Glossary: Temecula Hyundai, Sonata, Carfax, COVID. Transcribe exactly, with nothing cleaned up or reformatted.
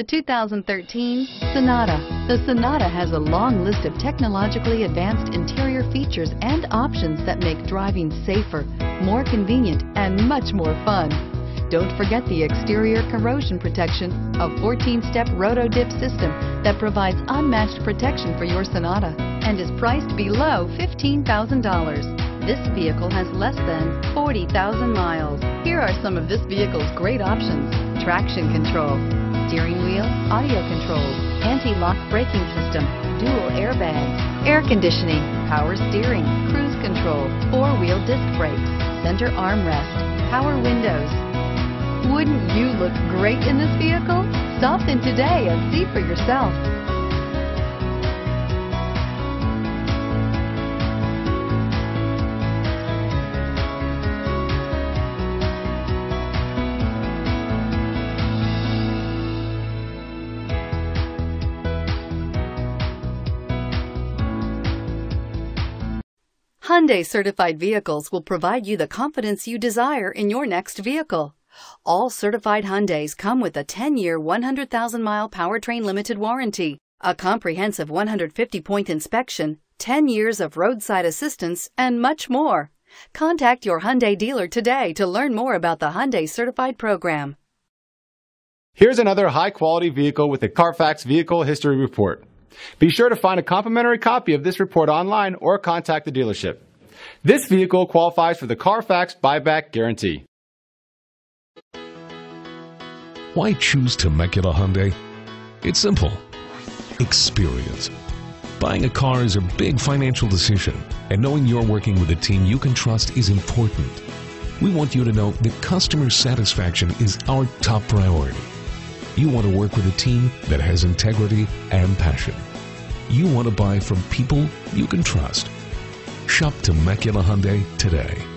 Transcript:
The two thousand thirteen Sonata. The Sonata has a long list of technologically advanced interior features and options that make driving safer, more convenient, and much more fun. Don't forget the exterior corrosion protection, a fourteen-step roto-dip system that provides unmatched protection for your Sonata and is priced below fifteen thousand dollars. This vehicle has less than forty thousand miles. Here are some of this vehicle's great options: traction control, steering wheel audio controls, anti-lock braking system, dual airbags, air conditioning, power steering, cruise control, four-wheel disc brakes, center armrest, power windows. Wouldn't you look great in this vehicle? Stop in today and see for yourself. Hyundai certified vehicles will provide you the confidence you desire in your next vehicle. All certified Hyundais come with a ten-year, one hundred thousand mile powertrain limited warranty, a comprehensive one hundred fifty point inspection, ten years of roadside assistance, and much more. Contact your Hyundai dealer today to learn more about the Hyundai certified program. Here's another high-quality vehicle with a Carfax Vehicle History Report. Be sure to find a complimentary copy of this report online or contact the dealership. This vehicle qualifies for the Carfax Buyback Guarantee. Why choose Temecula Hyundai? It's simple. Experience. Buying a car is a big financial decision, and knowing you're working with a team you can trust is important. We want you to know that customer satisfaction is our top priority. You want to work with a team that has integrity and passion. You want to buy from people you can trust. Shop Temecula Hyundai today.